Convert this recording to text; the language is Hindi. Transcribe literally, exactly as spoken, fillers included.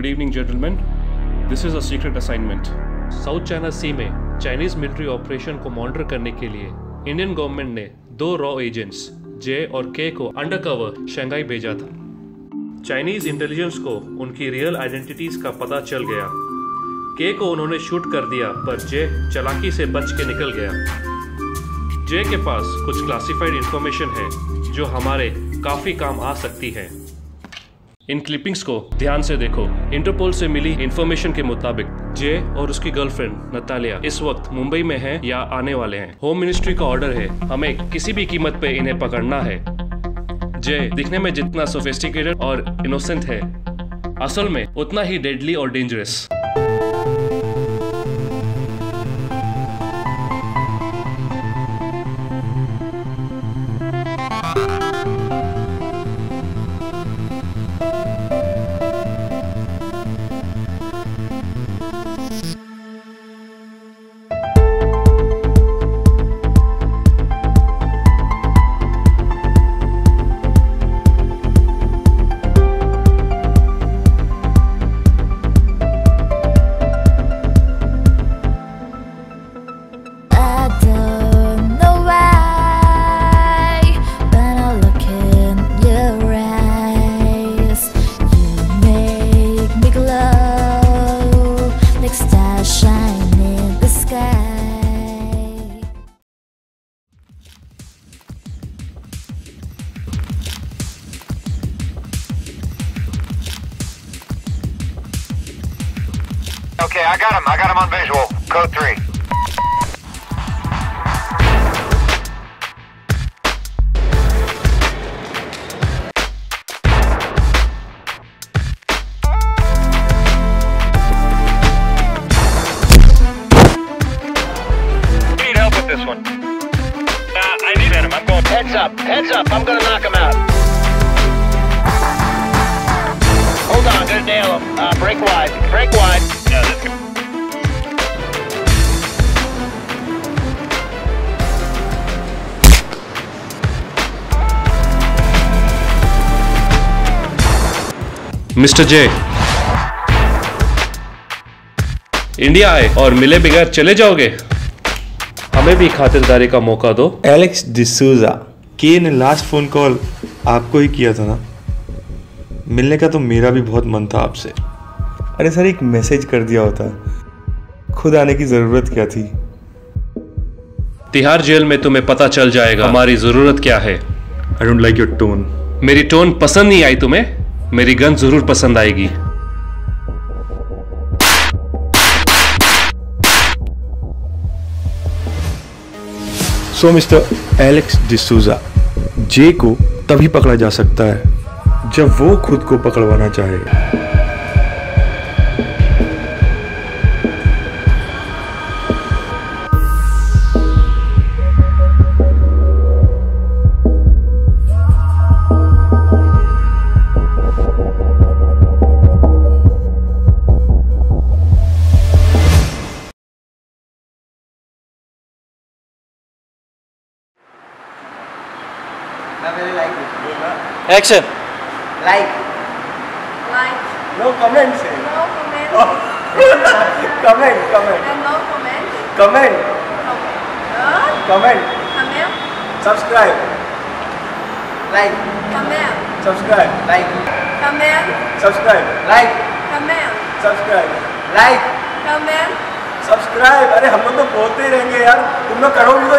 Good evening, gentlemen. This is a secret assignment. South China Sea में चाइनीज मिलिट्री ऑपरेशन को मॉनिटर करने के लिए इंडियन गवर्नमेंट ने दो रॉ एजेंट्स जे और के को अंडरकवर शंघाई भेजा था। चाइनीज इंटेलिजेंस को उनकी रियल आइडेंटिटीज का पता चल गया। के को उन्होंने शूट कर दिया, पर जे चालाकी से बच के निकल गया। जे के पास कुछ क्लासिफाइड इंफॉर्मेशन है जो हमारे काफी काम आ सकती है। इन क्लिपिंग्स को ध्यान से देखो। इंटरपोल से मिली इंफॉर्मेशन के मुताबिक जे और उसकी गर्लफ्रेंड नतालिया इस वक्त मुंबई में हैं या आने वाले हैं। होम मिनिस्ट्री का ऑर्डर है, हमें किसी भी कीमत पे इन्हें पकड़ना है। जे दिखने में जितना सोफिस्टिकेटेड और इनोसेंट है, असल में उतना ही डेडली और dangerous. Okay, I got him. I got him on visual. Code three. You need help with this one. Uh, I need him. I'm going. Heads up. Heads up. I'm gonna knock him out. Hold on. I'm gonna nail him. Uh, break wide. Break wide. Yeah, that's good. Mister J, India आए और मिले बगैर चले जाओगे? हमें भी खातिरदारी का मौका दो। एलेक्स डिसूजा, के ने लास्ट फोन कॉल आपको ही किया था ना? मिलने का तो मेरा भी बहुत मन था आपसे। अरे सर, एक मैसेज कर दिया होता, खुद आने की जरूरत क्या थी? तिहाड़ जेल में तुम्हें पता चल जाएगा हमारी जरूरत क्या है। I don't like your tone. मेरी टोन पसंद नहीं आई तुम्हें? मेरी गन जरूर पसंद आएगी। So mister Alex D'Souza, J को तभी पकड़ा जा सकता है जब वो खुद को पकड़वाना चाहे। Action. Like. Like. No comments. No comments. Oh. comment. Comment. And no comments. Comment. Comment. Comment. Comment. Subscribe. Like. Comment. Subscribe. Like. Comment. Subscribe. Like. Comment. Subscribe. Like. Comment. Subscribe. अरे हम लोग तो बोलते रहेंगे यार, तुम लोग करोगे।